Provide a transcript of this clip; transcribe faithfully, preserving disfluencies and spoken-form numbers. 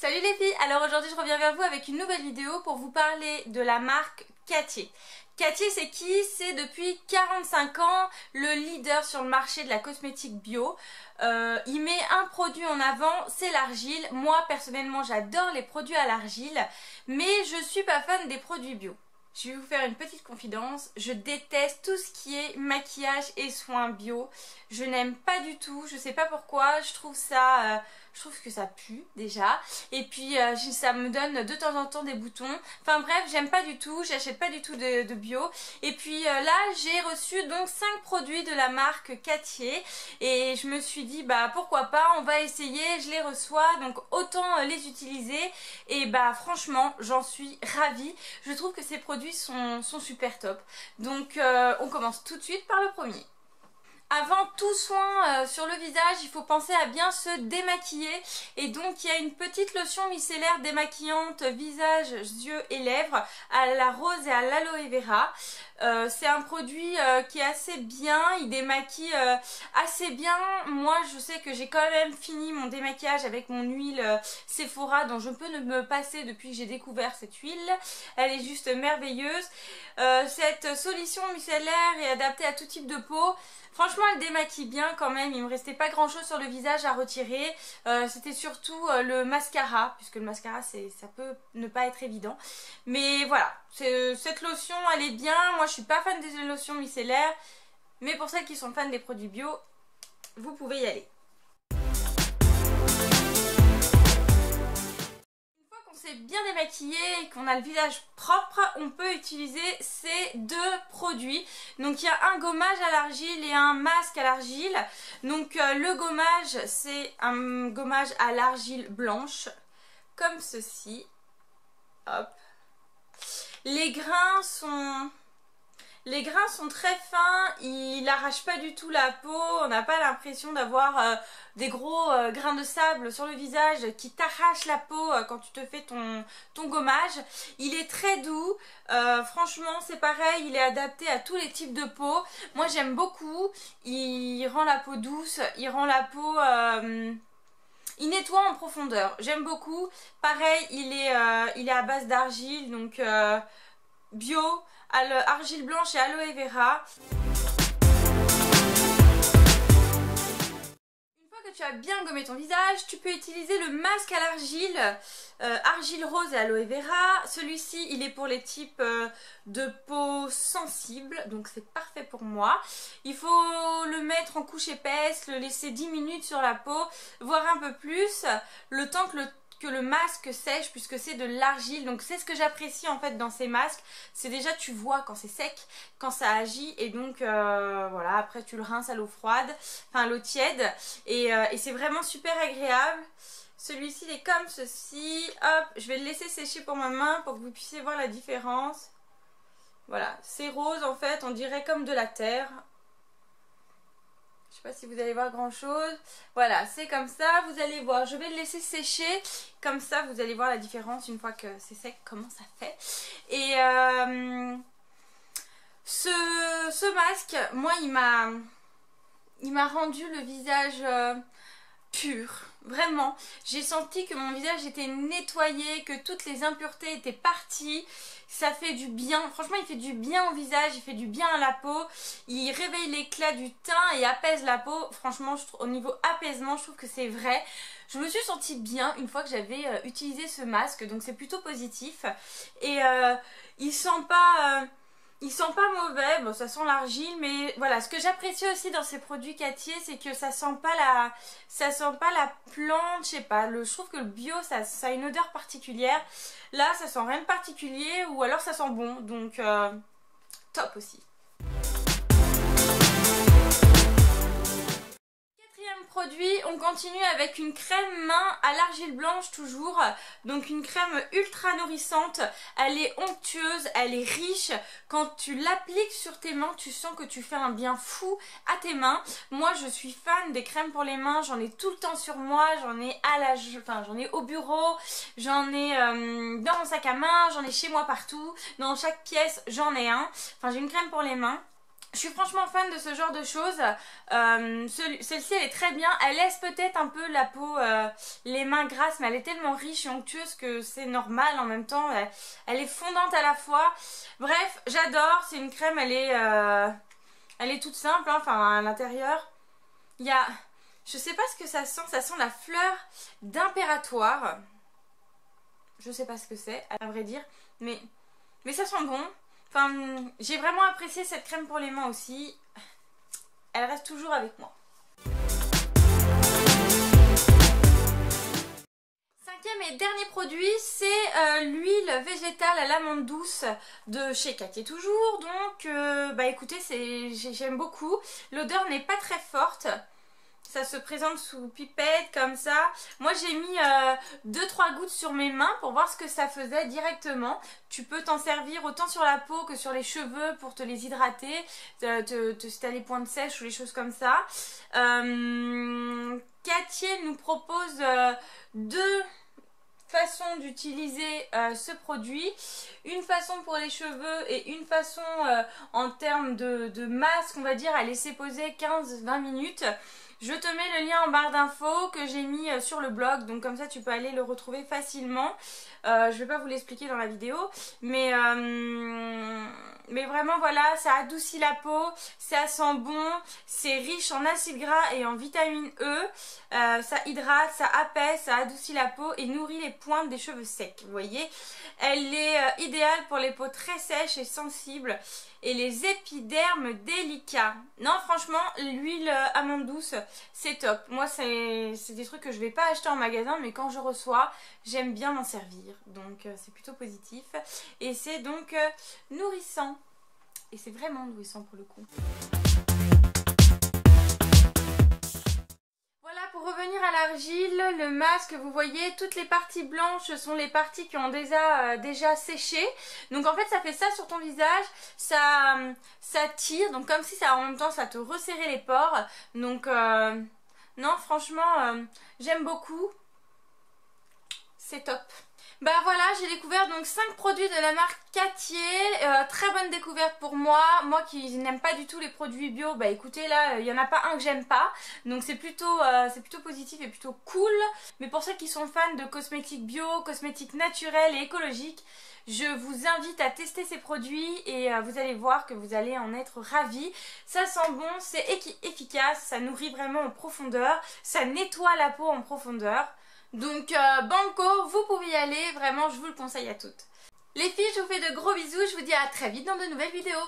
Salut les filles, alors aujourd'hui je reviens vers vous avec une nouvelle vidéo pour vous parler de la marque Cattier. Cattier c'est qui? C'est depuis quarante-cinq ans le leader sur le marché de la cosmétique bio. Euh, il met un produit en avant, c'est l'argile. Moi personnellement j'adore les produits à l'argile, mais je suis pas fan des produits bio. Je vais vous faire une petite confidence, je déteste tout ce qui est maquillage et soins bio. Je n'aime pas du tout, je sais pas pourquoi, je trouve ça, euh, je trouve que ça pue déjà. Et puis euh, ça me donne de temps en temps des boutons. Enfin bref, j'aime pas du tout, j'achète pas du tout de, de bio. Et puis euh, là, j'ai reçu donc cinq produits de la marque Cattier. Et je me suis dit, bah pourquoi pas, on va essayer, je les reçois. Donc autant les utiliser. Et bah franchement, j'en suis ravie. Je trouve que ces produits Sont, sont super top. Donc euh, on commence tout de suite par le premier. Avant tout soin euh, sur le visage, il faut penser à bien se démaquiller, et donc il y a une petite lotion micellaire démaquillante visage, yeux et lèvres à la rose et à l'aloe vera. Euh, c'est un produit euh, qui est assez bien, il démaquille euh, assez bien. Moi je sais que j'ai quand même fini mon démaquillage avec mon huile euh, Sephora, dont je peux ne me passer depuis que j'ai découvert cette huile, elle est juste merveilleuse. Euh, cette solution micellaire est adaptée à tout type de peau, franchement elle démaquille bien quand même, il me restait pas grand chose sur le visage à retirer. Euh, c'était surtout euh, le mascara, puisque le mascara c'est, ça peut ne pas être évident, mais voilà, euh, cette lotion elle est bien. Moi je suis pas fan des lotions micellaires, mais pour celles qui sont fans des produits bio, vous pouvez y aller. Une fois qu'on s'est bien démaquillé et qu'on a le visage propre, on peut utiliser ces deux produits. Donc il y a un gommage à l'argile et un masque à l'argile. Donc euh, le gommage, c'est un gommage à l'argile blanche, comme ceci. Hop. Les grains sont... Les grains sont très fins, ils n'arrachent pas du tout la peau, on n'a pas l'impression d'avoir euh, des gros euh, grains de sable sur le visage qui t'arrachent la peau euh, quand tu te fais ton, ton gommage. Il est très doux, euh, franchement c'est pareil, il est adapté à tous les types de peau. Moi j'aime beaucoup, il rend la peau douce, il rend la peau... Euh, il nettoie en profondeur, j'aime beaucoup. Pareil, il est, euh, il est à base d'argile, donc... Euh, bio, argile blanche et aloe vera. Une fois que tu as bien gommé ton visage, tu peux utiliser le masque à l'argile, euh, argile rose et aloe vera. Celui-ci, il est pour les types euh, de peau sensible, donc c'est parfait pour moi. Il faut le mettre en couche épaisse, le laisser dix minutes sur la peau, voire un peu plus, le temps que le que le masque sèche, puisque c'est de l'argile. Donc c'est ce que j'apprécie en fait dans ces masques, c'est déjà tu vois quand c'est sec, quand ça agit, et donc euh, voilà, après tu le rinces à l'eau froide, enfin l'eau tiède, et, euh, et c'est vraiment super agréable. Celui-ci il est comme ceci, hop, je vais le laisser sécher pour ma main pour que vous puissiez voir la différence. Voilà, c'est rose en fait, on dirait comme de la terre. Je sais pas si vous allez voir grand chose. Voilà, c'est comme ça, vous allez voir. Je vais le laisser sécher. Comme ça, vous allez voir la différence une fois que c'est sec, comment ça fait. Et euh, ce, ce masque, moi, il m'a il m'a rendu le visage euh, pur. Vraiment, j'ai senti que mon visage était nettoyé, que toutes les impuretés étaient parties. Ça fait du bien, franchement il fait du bien au visage, il fait du bien à la peau, il réveille l'éclat du teint et apaise la peau. Franchement je trouve, au niveau apaisement, je trouve que c'est vrai. Je me suis sentie bien une fois que j'avais euh, utilisé ce masque, donc c'est plutôt positif. Et euh, il sent pas... Euh, il sent pas mauvais, bon ça sent l'argile, mais voilà, ce que j'apprécie aussi dans ces produits Cattier, c'est que ça sent pas la ça sent pas la plante, je sais pas, le, je trouve que le bio ça, ça a une odeur particulière, là ça sent rien de particulier, ou alors ça sent bon, donc euh, top aussi. Produit, on continue avec une crème main à l'argile blanche toujours, donc une crème ultra nourrissante, elle est onctueuse, elle est riche, quand tu l'appliques sur tes mains tu sens que tu fais un bien fou à tes mains. Moi je suis fan des crèmes pour les mains, j'en ai tout le temps sur moi, j'en ai à la, enfin j'en ai au bureau, j'en ai euh, dans mon sac à main, j'en ai chez moi partout, dans chaque pièce j'en ai un, enfin j'ai une crème pour les mains. Je suis franchement fan de ce genre de choses. Euh, Celle-ci elle est très bien. Elle laisse peut-être un peu la peau, euh, les mains grasses, mais elle est tellement riche et onctueuse que c'est normal en même temps. Elle, elle est fondante à la fois. Bref, j'adore. C'est une crème, elle est, euh, elle est toute simple, hein, enfin à l'intérieur. Il y a... Je sais pas ce que ça sent. Ça sent la fleur d'impératoire. Je sais pas ce que c'est, à vrai dire. Mais, mais ça sent bon. Enfin, j'ai vraiment apprécié cette crème pour les mains aussi. Elle reste toujours avec moi. Cinquième et dernier produit, c'est euh, l'huile végétale à l'amande douce de chez Cattier toujours. Donc, euh, bah écoutez, j'aime beaucoup. L'odeur n'est pas très forte. Ça se présente sous pipette comme ça. Moi j'ai mis euh, deux trois gouttes sur mes mains pour voir ce que ça faisait directement. Tu peux t'en servir autant sur la peau que sur les cheveux pour te les hydrater, te, te, te, si t'as les pointes sèches ou les choses comme ça. Euh, Cattier nous propose euh, deux façons d'utiliser euh, ce produit. Une façon pour les cheveux et une façon euh, en termes de, de masque, on va dire, à laisser poser quinze vingt minutes. Je te mets le lien en barre d'infos que j'ai mis sur le blog, donc comme ça tu peux aller le retrouver facilement. Euh, je vais pas vous l'expliquer dans la vidéo, mais, euh, mais vraiment voilà, ça adoucit la peau, ça sent bon, c'est riche en acides gras et en vitamine E, euh, ça hydrate, ça apaise, ça adoucit la peau et nourrit les pointes des cheveux secs, vous voyez. Elle est euh, idéale pour les peaux très sèches et sensibles et les épidermes délicats. Non franchement, l'huile euh, amande douce, c'est top. Moi c'est des trucs que je vais pas acheter en magasin, mais quand je reçois, j'aime bien m'en servir. Donc euh, c'est plutôt positif. Et c'est donc euh, nourrissant. Et c'est vraiment nourrissant pour le coup. Voilà, pour revenir à l'argile, le masque, vous voyez, toutes les parties blanches sont les parties qui ont déjà, euh, déjà séché. Donc en fait, ça fait ça sur ton visage, ça, ça tire, donc comme si ça, en même temps, ça te resserrait les pores. Donc euh, non, franchement, euh, j'aime beaucoup. C'est top. Bah voilà, j'ai découvert donc cinq produits de la marque Cattier, euh, très bonne découverte pour moi, moi qui n'aime pas du tout les produits bio, bah écoutez là, il n'y en a pas un que j'aime pas, donc c'est plutôt, euh, c'est plutôt positif et plutôt cool, mais pour ceux qui sont fans de cosmétiques bio, cosmétiques naturels et écologiques, je vous invite à tester ces produits et euh, vous allez voir que vous allez en être ravis. Ça sent bon, c'est efficace, ça nourrit vraiment en profondeur, ça nettoie la peau en profondeur. Donc euh, banco, vous pouvez y aller, vraiment je vous le conseille à toutes. Les filles, je vous fais de gros bisous, je vous dis à très vite dans de nouvelles vidéos.